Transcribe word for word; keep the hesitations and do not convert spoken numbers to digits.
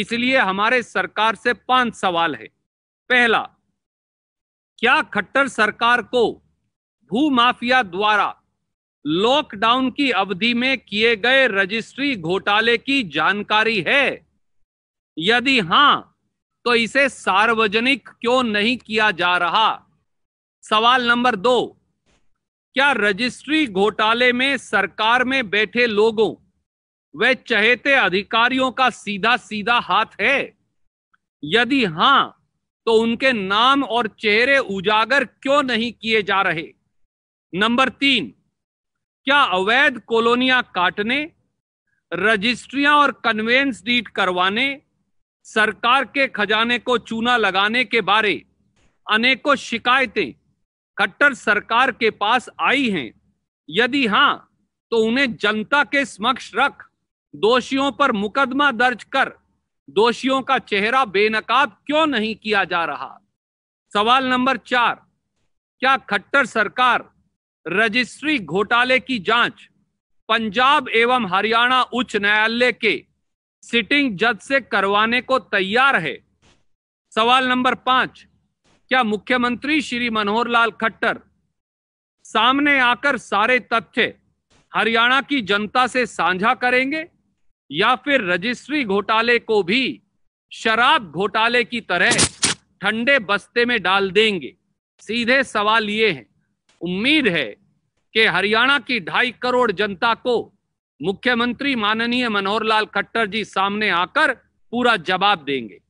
इसलिए हमारे सरकार से पांच सवाल है। पहला, क्या खट्टर सरकार को भू माफिया द्वारा लॉकडाउन की अवधि में किए गए रजिस्ट्री घोटाले की जानकारी है? यदि हां, तो इसे सार्वजनिक क्यों नहीं किया जा रहा? सवाल नंबर दो, क्या रजिस्ट्री घोटाले में सरकार में बैठे लोगों वे चहेते अधिकारियों का सीधा सीधा हाथ है? यदि हां, तो उनके नाम और चेहरे उजागर क्यों नहीं किए जा रहे? नंबर तीन, क्या अवैध कॉलोनियां काटने, रजिस्ट्रियां और कन्वेंस डीड करवाने, सरकार के खजाने को चूना लगाने के बारे अनेकों शिकायतें खट्टर सरकार के पास आई हैं? यदि हां, तो उन्हें जनता के समक्ष रख दोषियों पर मुकदमा दर्ज कर दोषियों का चेहरा बेनकाब क्यों नहीं किया जा रहा? सवाल नंबर चार, क्या खट्टर सरकार रजिस्ट्री घोटाले की जांच पंजाब एवं हरियाणा उच्च न्यायालय के सिटिंग जज से करवाने को तैयार है? सवाल नंबर पांच, क्या मुख्यमंत्री श्री मनोहर लाल खट्टर सामने आकर सारे तथ्य हरियाणा की जनता से साझा करेंगे या फिर रजिस्ट्री घोटाले को भी शराब घोटाले की तरह ठंडे बस्ते में डाल देंगे? सीधे सवाल ये हैं। उम्मीद है कि हरियाणा की ढाई करोड़ जनता को मुख्यमंत्री माननीय मनोहर लाल खट्टर जी सामने आकर पूरा जवाब देंगे।